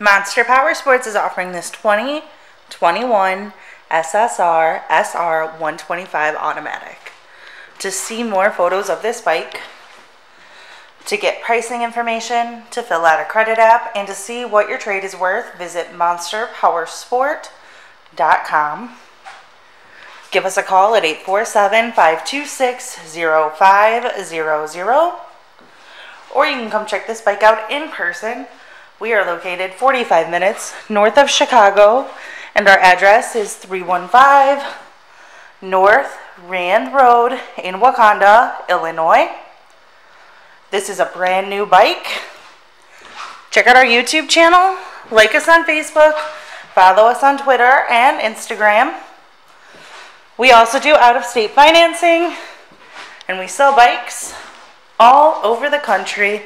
Monster Powersports is offering this 2021 SSR SR 125 automatic. To see more photos of this bike, to get pricing information, to fill out a credit app, and to see what your trade is worth, visit monsterpowersport.com. Give us a call at 847-526-0500, or you can come check this bike out in person. We are located 45 minutes north of Chicago, and our address is 315 North Rand Road in Wauconda, Illinois. This is a brand new bike. Check out our YouTube channel, like us on Facebook, follow us on Twitter and Instagram. We also do out-of-state financing, and we sell bikes all over the country.